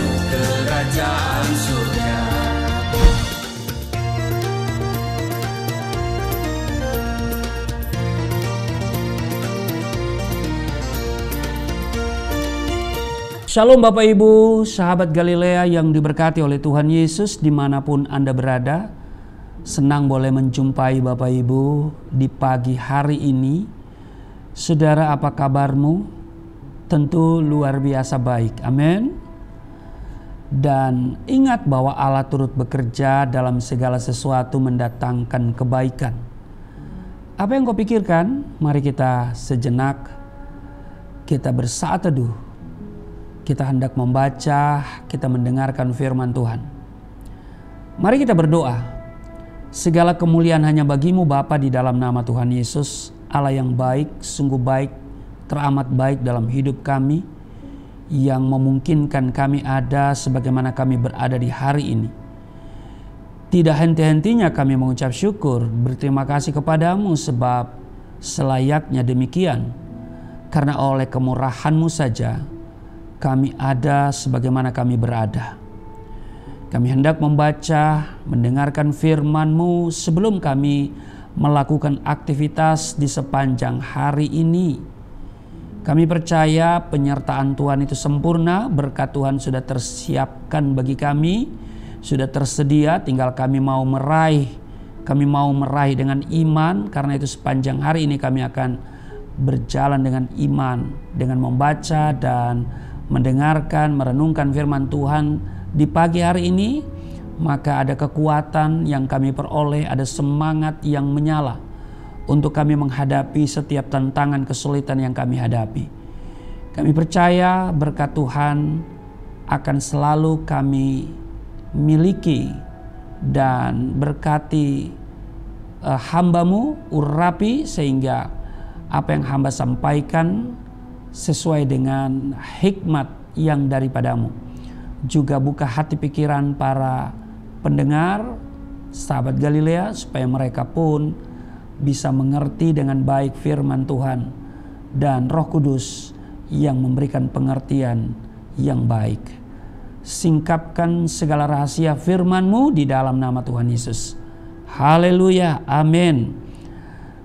masuk ke kerajaan surga. Shalom Bapak Ibu, sahabat Galilea yang diberkati oleh Tuhan Yesus dimanapun Anda berada. Senang boleh menjumpai Bapak Ibu di pagi hari ini. Saudara, apa kabarmu? Tentu luar biasa baik, amin. Dan ingat bahwa Allah turut bekerja dalam segala sesuatu mendatangkan kebaikan. Apa yang kau pikirkan? Mari kita sejenak, kita bersaat teduh. Kita hendak membaca, kita mendengarkan firman Tuhan. Mari kita berdoa. Segala kemuliaan hanya bagimu Bapa di dalam nama Tuhan Yesus. Allah yang baik, sungguh baik, teramat baik dalam hidup kami. Yang memungkinkan kami ada sebagaimana kami berada di hari ini. Tidak henti-hentinya kami mengucap syukur, berterima kasih kepadamu sebab selayaknya demikian. Karena oleh kemurahan-Mu saja, kami ada sebagaimana kami berada. Kami hendak membaca, mendengarkan firman-Mu sebelum kami melakukan aktivitas di sepanjang hari ini. Kami percaya penyertaan Tuhan itu sempurna, berkat Tuhan sudah tersiapkan bagi kami, sudah tersedia, tinggal kami mau meraih. Kami mau meraih dengan iman, karena itu sepanjang hari ini kami akan berjalan dengan iman, dengan membaca dan mendengarkan, merenungkan firman Tuhan di pagi hari ini, maka ada kekuatan yang kami peroleh, ada semangat yang menyala untuk kami menghadapi setiap tantangan kesulitan yang kami hadapi. Kami percaya berkat Tuhan akan selalu kami miliki dan berkati hamba-Mu, urapi sehingga apa yang hamba sampaikan sesuai dengan hikmat yang daripadamu. Juga buka hati pikiran para pendengar, sahabat Galilea, supaya mereka pun bisa mengerti dengan baik firman Tuhan dan Roh Kudus yang memberikan pengertian yang baik. Singkapkan segala rahasia firman-Mu di dalam nama Tuhan Yesus. Haleluya, amin.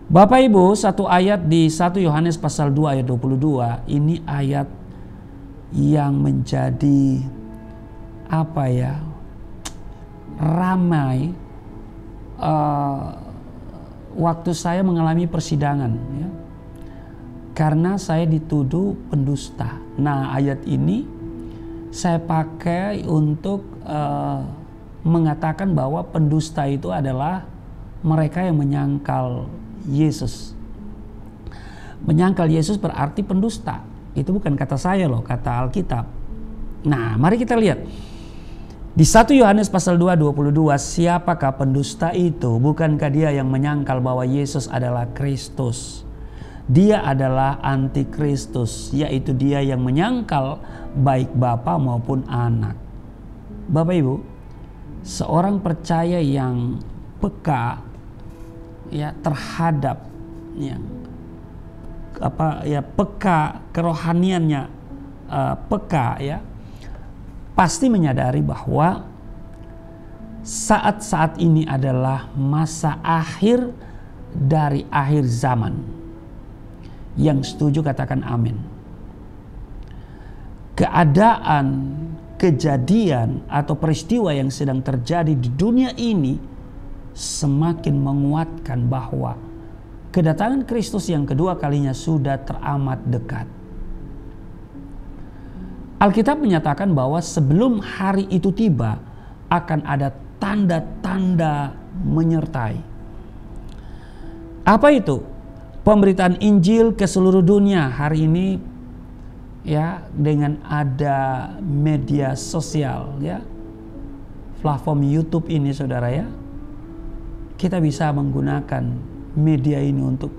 Bapak Ibu, satu ayat di 1 Yohanes pasal 2 ayat 22, ini ayat yang menjadi ramai waktu saya mengalami persidangan ya. Karena saya dituduh pendusta. Nah, ayat ini saya pakai untuk mengatakan bahwa pendusta itu adalah mereka yang menyangkal Yesus. Menyangkal Yesus berarti pendusta. Itu bukan kata saya loh, kata Alkitab. Nah, mari kita lihat. Di 1 Yohanes pasal 2 22, siapakah pendusta itu? Bukankah dia yang menyangkal bahwa Yesus adalah Kristus? Dia adalah antikristus, yaitu dia yang menyangkal baik Bapa maupun Anak. Bapak Ibu, seorang percaya yang peka ya terhadap yang peka kerohaniannya, peka ya, pasti menyadari bahwa saat-saat ini adalah masa akhir dari akhir zaman. Yang setuju katakan amin. Keadaan, kejadian atau peristiwa yang sedang terjadi di dunia ini semakin menguatkan bahwa kedatangan Kristus yang kedua kalinya sudah teramat dekat. Alkitab menyatakan bahwa sebelum hari itu tiba akan ada tanda-tanda menyertai. Apa itu? Pemberitaan Injil ke seluruh dunia hari ini ya, dengan ada media sosial ya. Platform YouTube ini saudara ya. Kita bisa menggunakan media ini untuk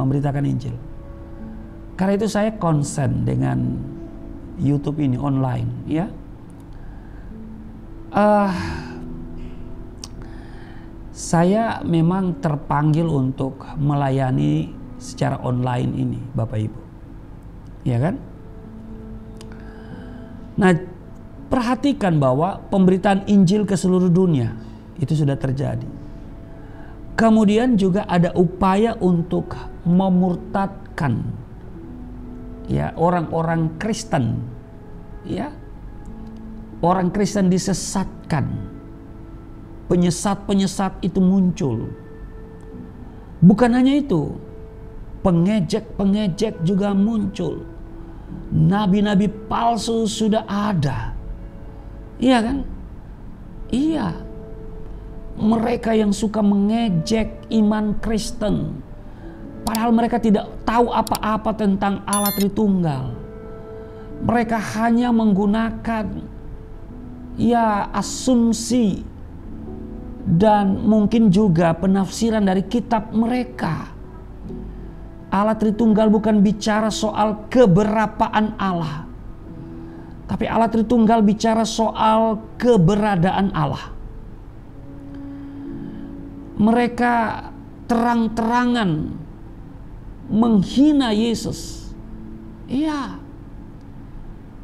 memberitakan Injil. Karena itu saya konsen dengan YouTube ini online, ya. Saya memang terpanggil untuk melayani secara online ini, Bapak Ibu, ya kan? Nah, Perhatikan bahwa pemberitaan Injil ke seluruh dunia itu sudah terjadi. Kemudian juga ada upaya untuk memurtadkan ya orang-orang Kristen. Ya. Orang Kristen disesatkan. Penyesat-penyesat itu muncul. Bukan hanya itu, pengejek-pengejek juga muncul. Nabi-nabi palsu sudah ada. Iya kan? Iya. Mereka yang suka mengejek iman Kristen. Padahal mereka tidak tahu apa-apa tentang Allah Tritunggal. Mereka hanya menggunakan ya asumsi dan mungkin juga penafsiran dari kitab mereka. Allah Tritunggal bukan bicara soal keberapaan Allah. Tapi Allah Tritunggal bicara soal keberadaan Allah. Mereka terang-terangan menghina Yesus. Iya.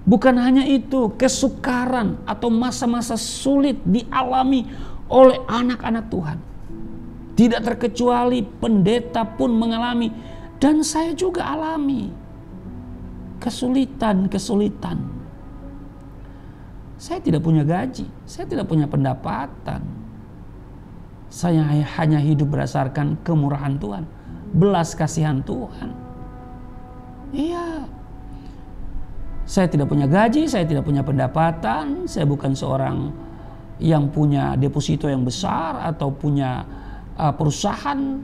Bukan hanya itu, kesukaran atau masa-masa sulit dialami oleh anak-anak Tuhan. Tidak terkecuali pendeta pun mengalami, dan saya juga alami kesulitan-kesulitan. Saya tidak punya gaji, saya tidak punya pendapatan. Saya hanya hidup berdasarkan kemurahan Tuhan, belas kasihan Tuhan. Iya. Saya tidak punya gaji, saya tidak punya pendapatan, saya bukan seorang yang punya deposito yang besar atau punya perusahaan.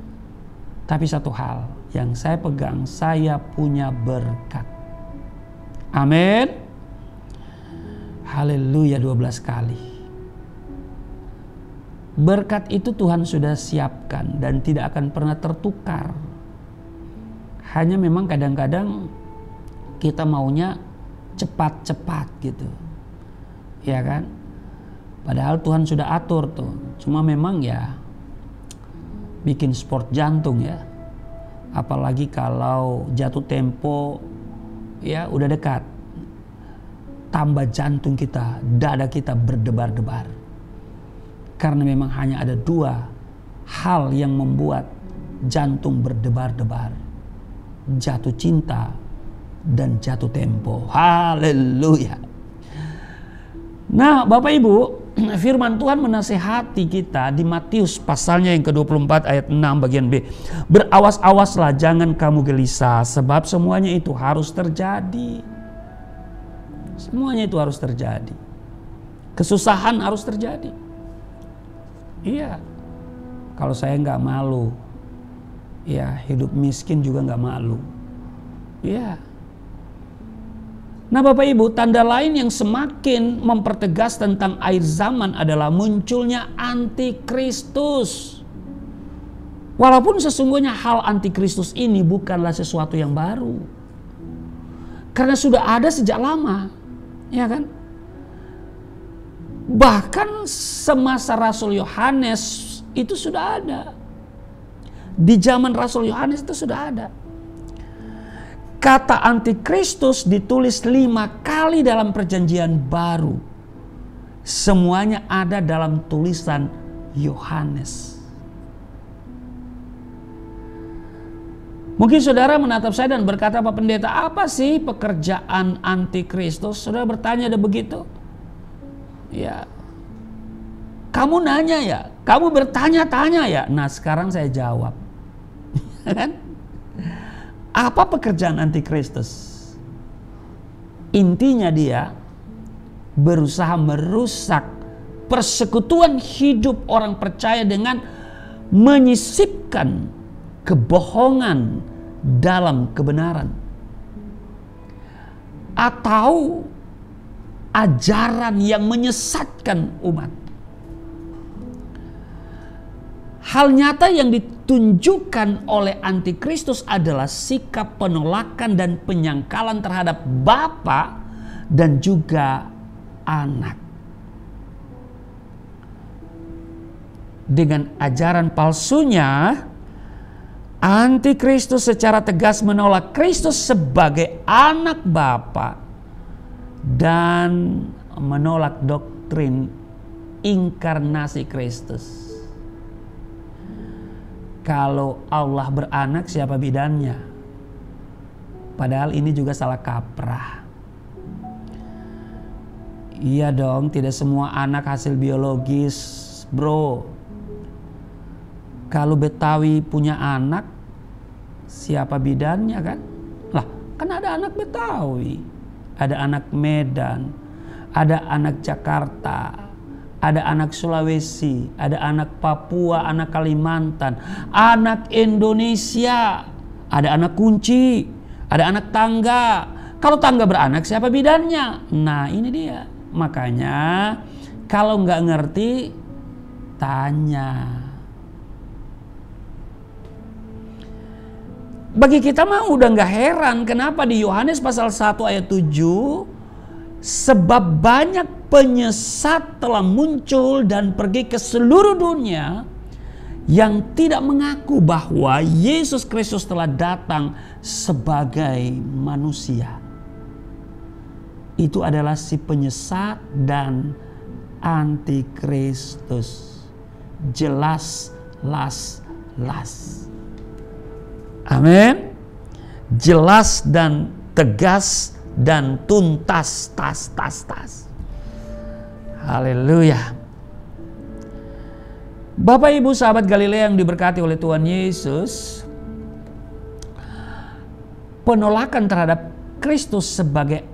Tapi satu hal yang saya pegang, saya punya berkat. Amin. Haleluya 12 kali. Berkat itu Tuhan sudah siapkan dan tidak akan pernah tertukar. Hanya memang kadang-kadang kita maunya cepat-cepat gitu. Ya kan? Padahal Tuhan sudah atur tuh. Cuma memang ya bikin sport jantung ya. Apalagi kalau jatuh tempo ya udah dekat. Tambah jantung kita, dada kita berdebar-debar. Karena memang hanya ada dua hal yang membuat jantung berdebar-debar. Jatuh cinta dan jatuh tempo. Haleluya. Nah Bapak Ibu, firman Tuhan menasehati kita di Matius pasalnya yang ke-24 ayat 6 bagian B. Berawas-awaslah jangan kamu gelisah sebab semuanya itu harus terjadi. Semuanya itu harus terjadi. Kesusahan harus terjadi. Iya. Kalau saya nggak malu. Ya hidup miskin juga nggak malu. Iya. Nah Bapak Ibu, tanda lain yang semakin mempertegas tentang akhir zaman adalah munculnya antikristus. Walaupun sesungguhnya hal antikristus ini bukanlah sesuatu yang baru. Karena sudah ada sejak lama. Ya kan? Bahkan semasa Rasul Yohanes itu sudah ada. Di zaman Rasul Yohanes itu sudah ada. Kata antikristus ditulis 5 kali dalam perjanjian baru. Semuanya ada dalam tulisan Yohanes. Mungkin saudara menatap saya dan berkata, Pak Pendeta, apa sih pekerjaan antikristus? Saudara bertanya ada begitu. Ya. Kamu nanya ya? Kamu bertanya-tanya ya? Nah sekarang saya jawab. Kan? Apa pekerjaan antikristus? Intinya dia berusaha merusak persekutuan hidup orang percaya dengan menyisipkan kebohongan dalam kebenaran atau ajaran yang menyesatkan umat. Hal nyata yang ditunjukkan oleh antikristus adalah sikap penolakan dan penyangkalan terhadap Bapa dan juga Anak. Dengan ajaran palsunya, antikristus secara tegas menolak Kristus sebagai Anak Bapa dan menolak doktrin inkarnasi Kristus. Kalau Allah beranak, siapa bidannya? Padahal ini juga salah kaprah. Iya dong, tidak semua anak hasil biologis, bro. Kalau Betawi punya anak, siapa bidannya kan? Lah, kan ada anak Betawi, ada anak Medan, ada anak Jakarta, ada anak Sulawesi, ada anak Papua, anak Kalimantan, anak Indonesia, ada anak kunci, ada anak tangga. Kalau tangga beranak, siapa bidannya? Nah, ini dia. Makanya kalau nggak ngerti, tanya. Bagi kita mah udah nggak heran kenapa di Yohanes pasal 1 ayat 7, sebab banyak penyesat telah muncul dan pergi ke seluruh dunia yang tidak mengaku bahwa Yesus Kristus telah datang sebagai manusia. Itu adalah si penyesat dan antikristus. Jelas, las. Amin. Jelas dan tegas dan tuntas, tas. Haleluya. Bapak Ibu sahabat Galilea yang diberkati oleh Tuhan Yesus, penolakan terhadap Kristus sebagai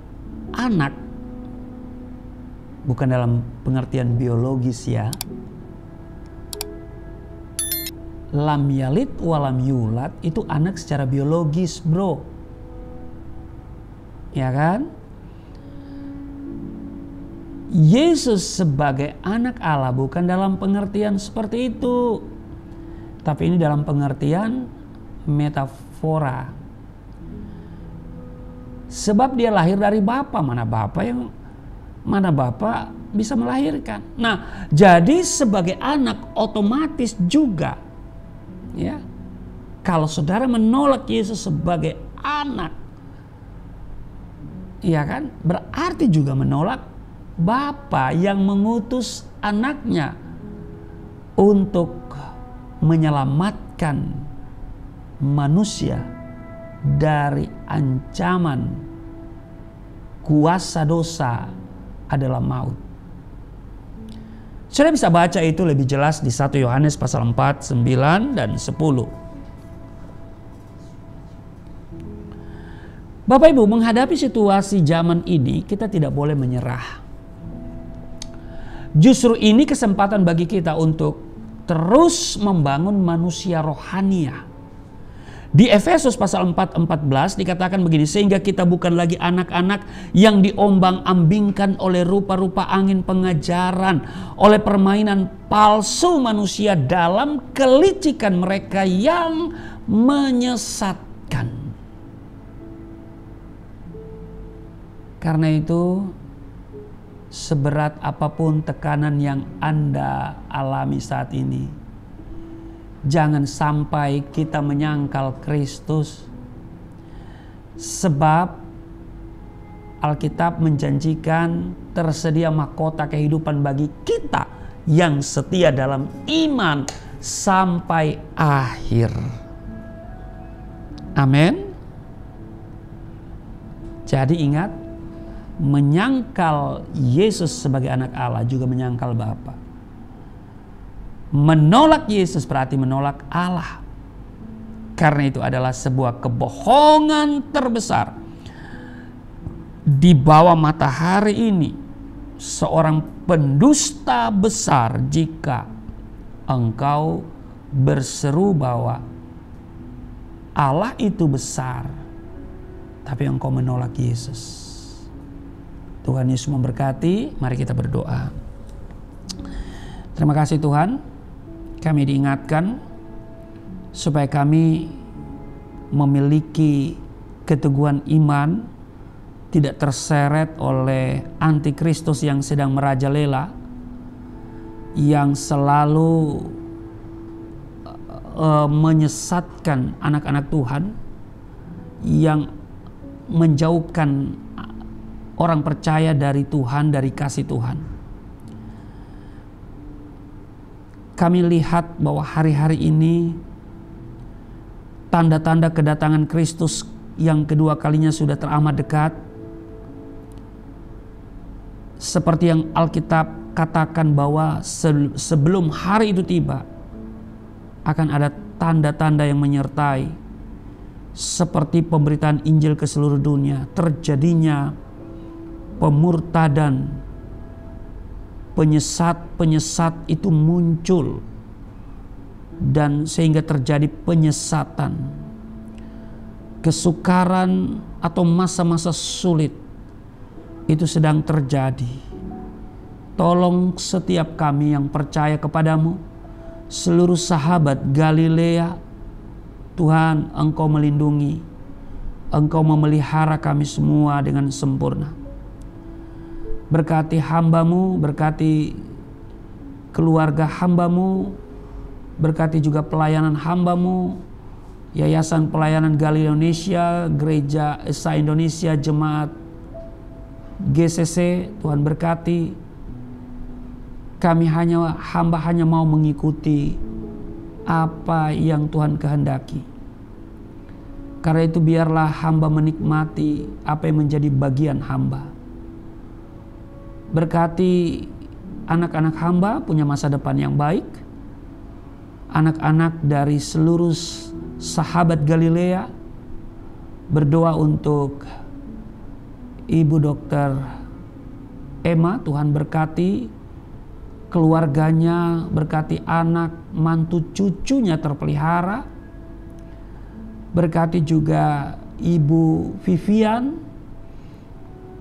anak, bukan dalam pengertian biologis ya, lam yalid walam yulat, itu anak secara biologis bro, ya kan? Yesus sebagai anak Allah bukan dalam pengertian seperti itu, tapi ini dalam pengertian metafora. Sebab dia lahir dari Bapa, mana Bapa bisa melahirkan. Nah, jadi sebagai anak otomatis juga, ya. Kalau saudara menolak Yesus sebagai anak, iya kan, berarti juga menolak Bapa yang mengutus anaknya untuk menyelamatkan manusia dari ancaman kuasa dosa adalah maut. Saudara bisa baca itu lebih jelas di 1 Yohanes pasal 4, 9 dan 10. Bapak Ibu, menghadapi situasi zaman ini kita tidak boleh menyerah. Justru ini kesempatan bagi kita untuk terus membangun manusia rohania. Di Efesus pasal 4:14 dikatakan begini, sehingga kita bukan lagi anak-anak yang diombang-ambingkan oleh rupa-rupa angin pengajaran, oleh permainan palsu manusia dalam kelicikan mereka yang menyesatkan. Karena itu, seberat apapun tekanan yang Anda alami saat ini, jangan sampai kita menyangkal Kristus. Sebab Alkitab menjanjikan tersedia mahkota kehidupan bagi kita yang setia dalam iman sampai akhir. Amin. Jadi ingat, menyangkal Yesus sebagai anak Allah juga menyangkal Bapa. Menolak Yesus berarti menolak Allah. Karena itu adalah sebuah kebohongan terbesar. Di bawah matahari ini, seorang pendusta besar jika engkau berseru bahwa Allah itu besar, tapi engkau menolak Yesus. Tuhan Yesus memberkati. Mari kita berdoa. Terima kasih Tuhan, kami diingatkan supaya kami memiliki keteguhan iman, tidak terseret oleh antikristus yang sedang merajalela, yang selalu menyesatkan anak-anak Tuhan, yang menjauhkan orang percaya dari Tuhan, dari kasih Tuhan. Kami lihat bahwa hari-hari ini tanda-tanda kedatangan Kristus yang kedua kalinya sudah teramat dekat. Seperti yang Alkitab katakan bahwa sebelum hari itu tiba akan ada tanda-tanda yang menyertai, seperti pemberitaan Injil ke seluruh dunia, terjadinya pemurtadan, penyesat-penyesat itu muncul dan sehingga terjadi penyesatan, kesukaran atau masa-masa sulit itu sedang terjadi. Tolong setiap kami yang percaya kepadamu, seluruh sahabat Galilea, Tuhan Engkau melindungi, Engkau memelihara kami semua dengan sempurna. Berkati hambamu, berkati keluarga hambamu, berkati juga pelayanan hambamu, Yayasan Pelayanan Galilea Indonesia, Gereja Esa Indonesia, Jemaat GCC, Tuhan berkati. Kami hamba hanya mau mengikuti apa yang Tuhan kehendaki. Karena itu biarlah hamba menikmati apa yang menjadi bagian hamba. Berkati anak-anak hamba punya masa depan yang baik. Anak-anak dari seluruh sahabat Galilea, berdoa untuk Ibu Dokter Emma, Tuhan berkati keluarganya, berkati anak, mantu, cucunya terpelihara. Berkati juga Ibu Vivian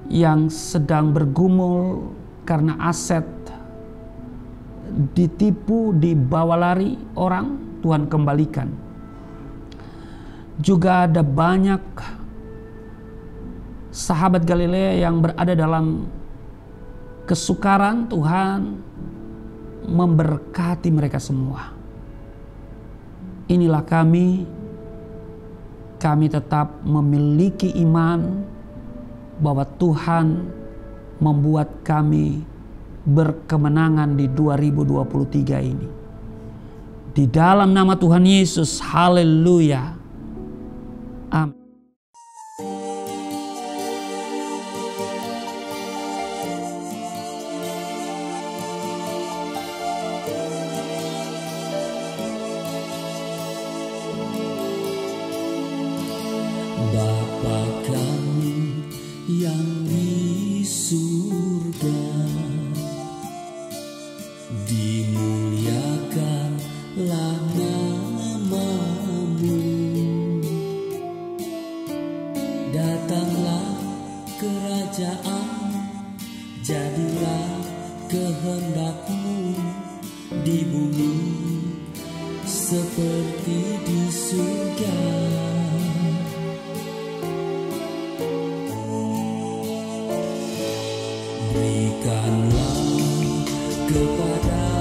yang sedang bergumul karena aset ditipu, dibawa lari orang, Tuhan kembalikan. Juga ada banyak sahabat Galilea yang berada dalam kesukaran, Tuhan memberkati mereka semua. Inilah kami tetap memiliki iman bahwa Tuhan membuat kami berkemenangan di 2023 ini. Di dalam nama Tuhan Yesus, haleluya. Amin. Berikanlah kepada